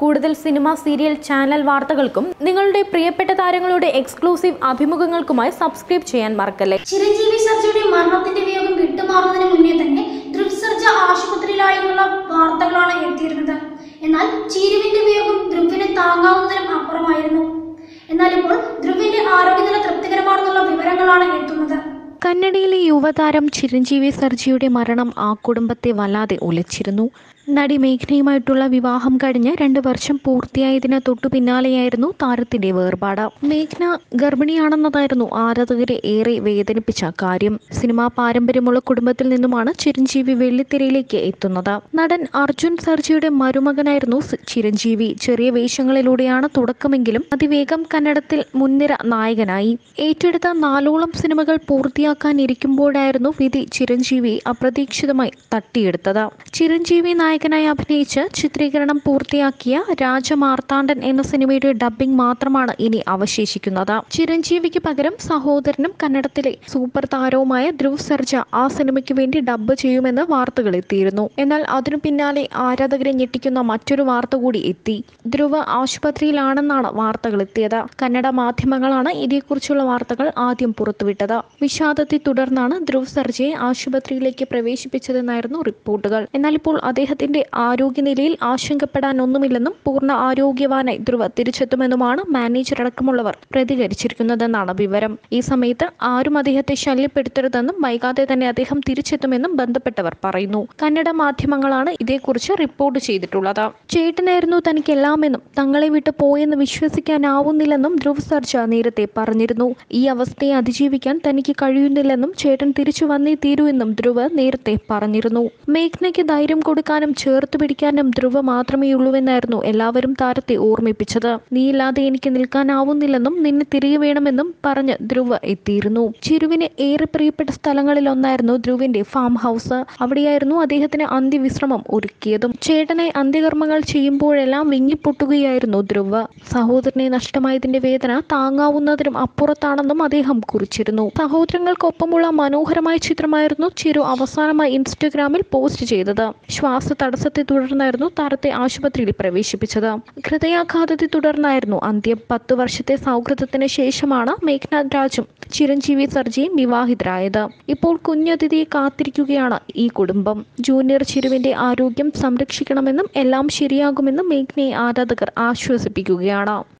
കൂടുതൽ cinema, serial, channel വാർത്തകൾക്കും നിങ്ങളുടെ പ്രിയപ്പെട്ട താരങ്ങളുടെ എക്സ്ക്ലൂസീവ് അഭിമുഖങ്ങൾക്കുമായി സബ്സ്ക്രൈബ് ചെയ്യാൻ മറക്കല്ലേ. ചിരഞ്ജീവി സർജയുടെ മരണത്തിന്റെ വേഗം വിട്ടുമാറുന്നതിന് മുന്നേ തന്നെ ധ്രുവ് സർജ ആശുപത്രിയിലായുള്ള വാർത്തകളാണ് എത്തിയിരുന്നത്. എന്നാൽ ചിരുവിന്റെ വേഗം ധ്രുവിനെ താങ്ങാവുന്നതിനും അപ്പുറമായിരുന്നു. എന്നാൽ ഇപ്പോൾ ധ്രുവിന്റെ ആരോഗ്യനില തൃപ്തികരമാണെന്നുള്ള വിവരങ്ങളാണ് എത്തുന്നത്. കന്നഡയിലെ യുവതാരം ചിരഞ്ജീവി സർജയുടെ മരണം ആ കുടുംബത്തെ വല്ലാതെ ഉലച്ചിരുന്നു. നടി മേഘനയുമായിട്ടുള്ള വിവാഹം കഴിഞ്ഞ് 2 വർഷം പൂർത്തിയായതിന് തൊട്ടു പിന്നാലെയായിരുന്നു താരത്തിന്റെ വേർപാട്. മേഘന ഗർഭിണിയാണെന്നതായിരുന്നു ആരാധകരെ ഏറെ വേദനിപ്പിച്ച കാര്യം. സിനിമാ പാരമ്പര്യമുള്ള കുടുംബത്തിൽ നിന്നുമാണ് ചിരഞ്ജീവി വെള്ളിത്തിരയിലേക്ക് എത്തുന്നത്. നടൻ അർജുൻ സർജയുടെ മരുമകനായിരുന്നു ചിരഞ്ജീവി. ചെറിയ വേഷങ്ങളിലൂടെയാണ് തുടക്കമെങ്കിലും അതിവേഗം കന്നഡത്തിൽ മുൻനിര നായകനായി. ഏറ്റെടുത്ത 4ഓളം സിനിമകൾ പൂർത്തിയാക്കാനിരിക്കുമ്പോഴായിരുന്നു വിധി ചിരഞ്ജീവി അപ്രതീക്ഷിതമായി തട്ടിയെടുത്തത്. ചിരഞ്ജീവി നായകനായി അഭിനയിച്ച് ചിത്രീകരണം പൂർത്തിയാക്കിയ രാജമാർത്താണ്ഡൻ എന്ന സിനിമയുടെ ഡബ്ബിംഗ് മാത്രമാണ് ഇനി അവശേഷിക്കുന്നത്. ചിരഞ്ജീവിക്ക് പകരം സഹോദരനും കന്നഡത്തിലെ സൂപ്പർ താരവുമായ ധ്രുവ് സർജ ആ സിനിമയ്ക്ക് വേണ്ടി ഡബ്ബ് ചെയ്യുമെന്ന് വാർത്തകൾ എത്തിയിരുന്നു. എന്നാൽ അതിനു പിന്നാലെ ആരാധകരെ ഞെട്ടിക്കുന്ന മറ്റൊരു വാർത്ത കൂടി എത്തി. ധ്രുവ് ആശുപത്രിയിലാണെന്നാണ് വാർത്തകൾ എത്തിയത്. കന്നഡ മാധ്യമങ്ങളാണ് ഇതേക്കുറിച്ചുള്ള വാർത്തകൾ ആദ്യം പുറത്തുവിട്ടത്. വിഷാദത്തെ തുടർന്നാണ് ധ്രുവ് സർജയെ ആശുപത്രിയിലേക്ക് പ്രവേശിപ്പിച്ചതെന്നായിരുന്നു റിപ്പോർട്ടുകൾ. എന്നാൽ ഇപ്പോൾ അദ്ദേഹത്തിന്റെ ആരോഗ്യനിലയിൽ ആശങ്കപ്പെടാനൊന്നുമില്ലെന്നും പൂർണ്ണ ആരോഗ്യവാനായി ധ്രുവ തിരിച്ചെത്തുമെന്നുമാണ് മാനേജർ അടക്കമുള്ളവർ പ്രതികരിച്ചിരിക്കുന്നതെന്നാണ് വിവരം. ഈ സമയത്ത് ആരും അദ്ദേഹത്തെ ശല്യപ്പെടുത്തരുതെന്നും വൈകാതെ തന്നെ അദ്ദേഹം തിരിച്ചെത്തുമെന്നും ബന്ധപ്പെട്ടവർ പറയുന്നു. കന്നഡ മാധ്യമങ്ങളാണ് ഇതേക്കുറിച്ച് റിപ്പോർട്ട് ചെയ്തിട്ടുള്ളത്. ചേട്ടനായിരുന്നു തനിക്ക് എല്ലാമെന്നും തങ്ങളെ വിട്ട് പോയെന്ന് വിശ്വസിക്കാനാവുന്നില്ലെന്നും ധ്രുവ് സർജ നേരത്തെ പറഞ്ഞിരുന്നു. ഈ അവസ്ഥയെ അതിജീവിക്കാൻ തനിക്ക് കഴിയുന്നില്ലെന്നും ചേട്ടൻ തിരിച്ചു വന്നേ തീരൂ എന്നും ധ്രുവ നേരത്തെ പറഞ്ഞിരുന്നു. മേഘ്നയ്ക്ക് ധൈര്യം കൊടുക്കാനും ചേർത്ത് പിടിക്കാനും ധ്രുവ മാത്രമേയുള്ളൂവെന്നായിരുന്നു എല്ലാവരും താരത്തെ ഓർമ്മിപ്പിച്ചത്. നീ ഇല്ലാതെ എനിക്ക് നിൽക്കാനാവുന്നില്ലെന്നും നിന്നെ തിരികെ വേണമെന്നും പറഞ്ഞ് ധ്രുവ എത്തിയിരുന്നു. ചിരുവിന് ഏറെ പ്രിയപ്പെട്ട സ്ഥലങ്ങളിലൊന്നായിരുന്നു ധ്രുവിന്റെ ഫാം ഹൗസ്. അവിടെയായിരുന്നു അദ്ദേഹത്തിന് അന്ത്യവിശ്രമം ഒരുക്കിയതും. ചേട്ടനെ അന്ത്യകർമ്മങ്ങൾ ചെയ്യുമ്പോഴെല്ലാം വിങ്ങിപ്പൊട്ടുകയായിരുന്നു ധ്രുവ. സഹോദരനെ നഷ്ടമായതിന്റെ വേദന താങ്ങാവുന്നതിനും അപ്പുറത്താണെന്നും അദ്ദേഹം കുറിച്ചിരുന്നു. സഹോദരങ്ങൾക്കൊപ്പമുള്ള മനോഹരമായ ചിത്രമായിരുന്നു ചിരു അവസാനമായി ഇൻസ്റ്റഗ്രാമിൽ പോസ്റ്റ് ചെയ്തത്. ശ്വാസ തടസ്സത്തെ തുടർന്നായിരുന്നു താരത്തെ ആശുപത്രിയിൽ പ്രവേശിപ്പിച്ചത്. ഹൃദയാഘാതത്തെ തുടർന്നായിരുന്നു അന്ത്യം. 10 വർഷത്തെ സൗഹൃദത്തിന് ശേഷമാണ് മേഘ്ന രാജും ചിരഞ്ജീവി സർജയും വിവാഹിതരായത്. ഇപ്പോൾ കുഞ്ഞതിഥിയെ കാത്തിരിക്കുകയാണ് ഈ കുടുംബം. ജൂനിയർ ചിരുവിന്റെ ആരോഗ്യം സംരക്ഷിക്കണമെന്നും എല്ലാം ശരിയാകുമെന്നും മേഘ്നയെ ആരാധകർ ആശ്വസിപ്പിക്കുകയാണ്.